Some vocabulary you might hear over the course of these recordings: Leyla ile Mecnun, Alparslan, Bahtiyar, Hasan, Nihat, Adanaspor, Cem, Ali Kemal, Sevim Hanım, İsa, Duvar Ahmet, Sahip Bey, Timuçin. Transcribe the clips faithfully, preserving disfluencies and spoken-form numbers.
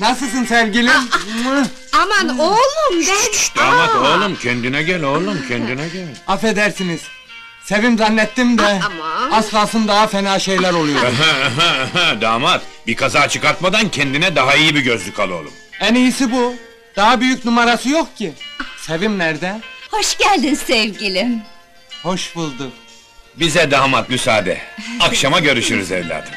Nasılsın sevgilim? A A Aman hmm. oğlum ben... Şşş, damat oğlum, kendine gel oğlum, kendine gel. Affedersiniz, Sevim zannettim de... A aman. Aslasın daha fena şeyler oluyor. Damat, bir kaza çıkartmadan kendine daha iyi bir gözlük al oğlum. En iyisi bu, daha büyük numarası yok ki. Sevim nerede? Hoş geldin sevgilim. Hoş bulduk. Bize damat müsaade, akşama görüşürüz evladım.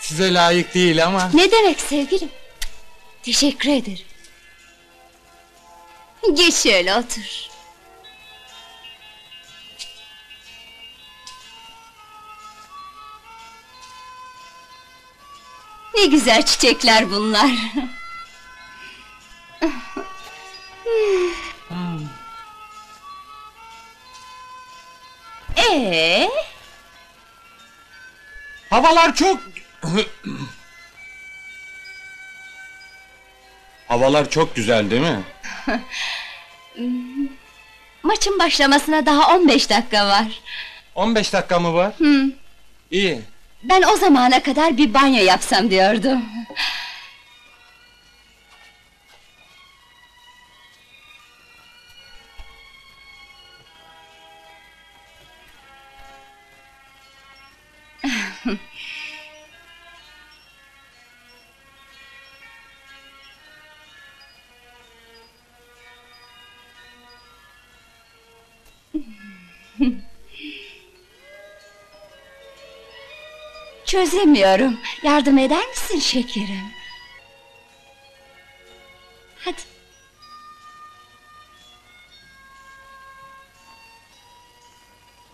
Size layık değil ama... Ne demek sevgilim? Teşekkür ederim. Geç şöyle otur. Ne güzel çiçekler bunlar. Ee? Havalar çok... Havalar çok güzel değil mi? Maçın başlamasına daha on beş dakika var. on beş dakika mı var? Hı. İyi. Ben o zamana kadar bir banyo yapsam diyordum. Çözemiyorum. Yardım eder misin şekerim? Hadi.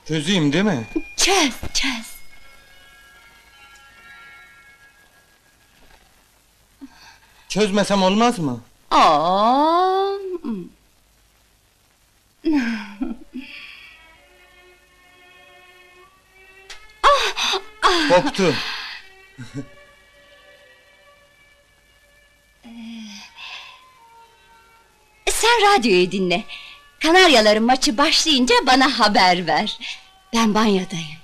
Çözeyim değil mi? Çöz, çöz. Çözmesem olmaz mı? Aa. Koptu. ee, sen radyoyu dinle. Kanaryaların maçı başlayınca bana haber ver. Ben banyodayım.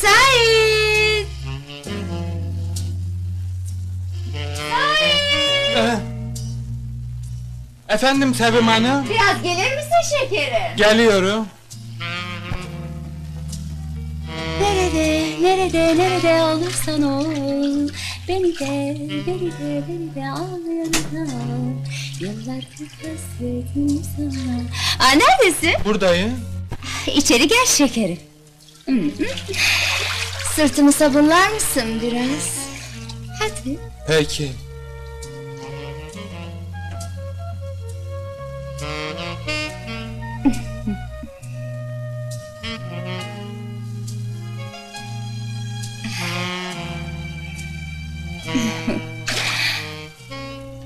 Sahip! Efendim Sevim Hanım? Biraz gelir misin şekerim? Geliyorum. Nerede, nerede, nerede olursan ol, beni de, beni de, beni de ağlayanına ol. Yıllardır hasretim sana. Aa, neredesin? Buradayım. İçeri gel şekerim. Sırtımı sabunlar mısın biraz? Hadi. Peki.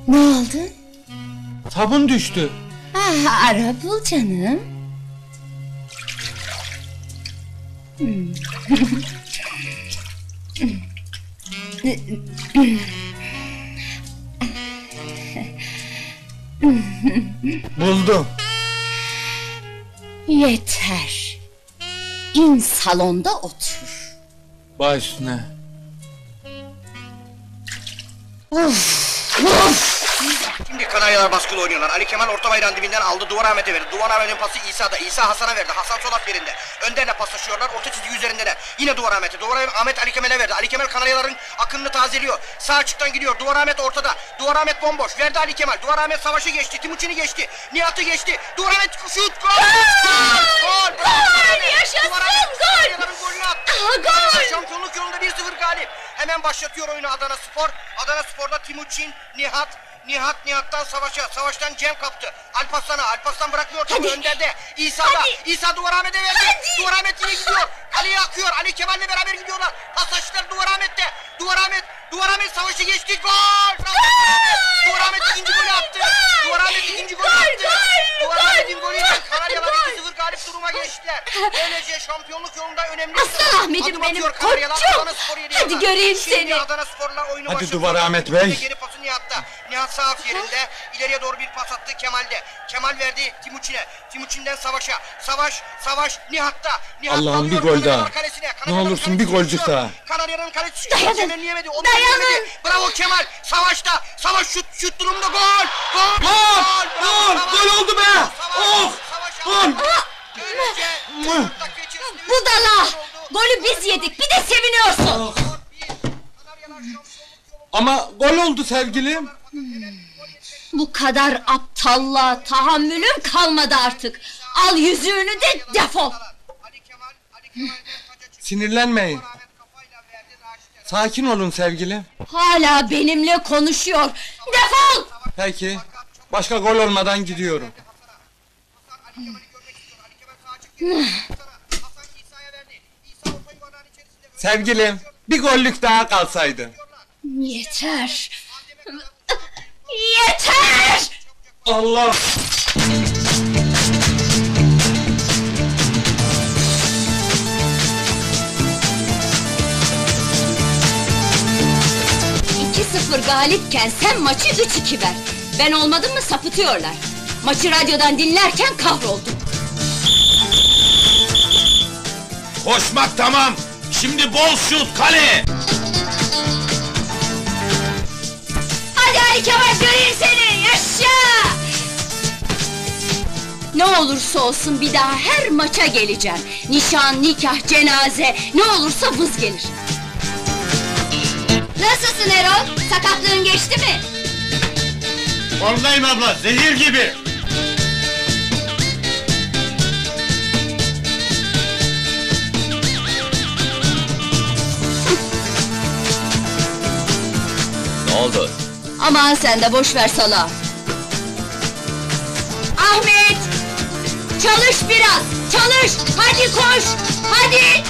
Ne oldu? Sabun düştü. Ah, ara bul canım. Buldum. Yeter. İn salonda otur. Baş üstüne. Of, of. Şimdi Kanaryalar baskılı oynuyorlar. Ali Kemal orta bayrağın dibinden aldı, Duvar Ahmet'e verdi. Duvar Ahmet'in pası İsa'da, İsa Hasan'a verdi. Hasan sol at yerinde. Önderle paslaşıyorlar, orta çizgi üzerindeler. Yine Duvar Ahmet'e, Duvar Ahmet Ali Kemal'e verdi. Ali Kemal Kanaryaların akınını tazeliyor. Sağ açıktan gidiyor, Duvar Ahmet ortada. Duvar Ahmet bomboş, verdi Ali Kemal. Duvar Ahmet savaşı geçti, Timuçin'i geçti. Nihat'ı geçti, Duvar Ahmet şut, gol! Gol! Gol! Yaşasın! Gol! Gol! Şampiyonluk yolunda bir sıfır galip. Hemen başlatıyor oyunu Adanaspor. Adanaspor'da Timuçin, Nihat... Nihat Nihat'tan savaşa, savaştan Cem kaptı. Alparslan'a, Alparslan bırakmıyor tabii, önderde. İsa'da, hadi. İsa Duvar Ahmet'e verdi. Hadi. Duvar Ahmet yine gidiyor. Ali'ye akıyor, Ali Kemal'le beraber gidiyorlar. Paslaştılar Duvar Ahmet'te. Duvar Ahmet Duvar Ahmet savaşı geçti. Gol! Duvar Ahmet ikinci golü attı. Duvar Ahmet ikinci golü attı. Duvar Ahmet'in golüyle Kanaryalar iki sıfır galip duruma geçtiler. Böylece şampiyonluk yolunda önemli. Aslan Ahmet'im benim koçum. Hadi göreyim seni. Şimdi Adanaspor'la oyunu başladı. Hadi Duvar Ahmet Bey. Geri pası Nihat'ta. Nihat sağ af yerinde. İleriye doğru bir pas attı Kemal'de. Kemal verdi Timuçin'e. Timuçin'den Savaş'a. Savaş, Savaş Nihat'ta. Nihat Allah'ım bir gol daha. Ne olursun bir golcük daha. Kanarya'nın kalesi yemedi. Dayanın. Bravo Kemal. Savaş'ta. Savaş şut, şut durumda gol. Gol. Gol. Gol. Gol oldu be. Oh. Gol. Budala. Golü biz yedik. Bir de seviniyorsun. Ama gol oldu sevgilim. Bu kadar aptalla tahammülüm kalmadı artık. Al yüzüğünü de defol. Sinirlenmeyin. Sakin olun sevgili. Hala benimle konuşuyor. Defol! Peki. Başka gol olmadan gidiyorum. Sevgilim, bir gollük daha kalsaydı. Yeter. Yeter! Allah! iki sıfır galipken sen maçı üç iki ver. Ben olmadım mı sapıtıyorlar. Maçı radyodan dinlerken kahroldum. Koşmak tamam. Şimdi bol şut kale. Hadi Ali Kemal göreyim seni. Yaşa! Ne olursa olsun bir daha her maça geleceğim. Nişan, nikah, cenaze ne olursa vız gelir. Nasılsın Erol? Sakatlığın geçti mi? Formdayım abla, zehir gibi! Ne oldu? Aman sen de boş ver salağı! Ahmet! Çalış biraz! Çalış! Hadi koş! Hadi!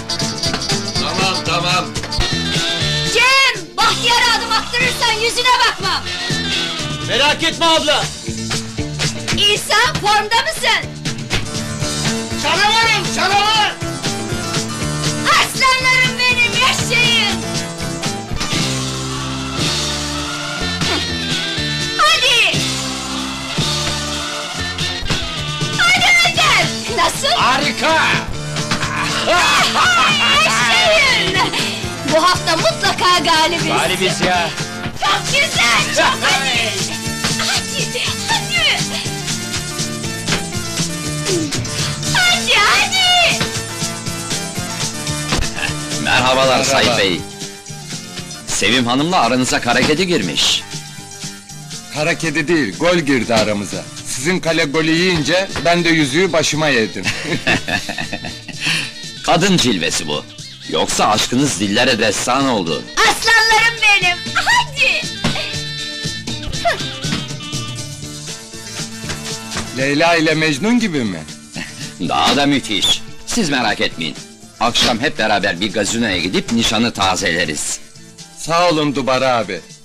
Tamam, tamam! Cem! Bahtiyar'a adım attırırsan yüzüne bakmam! Merak etme abla! İsa, formda mısın? Canavarım, canavar! Aslanlarım benim, yaşayın! Hadi! Hadi Önder! Nasıl? Harika! Yaşayın! Bu hafta mutlaka galibiz! Galibiz ya! Çok güzel, çok hadi! Hadi, hadi, hadi! Merhabalar Merhaba. Sahip Bey. Sevim Hanım'la aranıza kara kedi girmiş. Kara kedi değil, gol girdi aramıza. Sizin kale golü yiyince ben de yüzüğü başıma yedim. Kadın cilvesi bu. Yoksa aşkınız dillere destan oldu. Aslanlarım benim, hadi! Leyla ile Mecnun gibi mi? Daha da müthiş. Siz merak etmeyin. Akşam hep beraber bir gazinoya gidip nişanı tazeleriz. Sağ olun Duvar abi.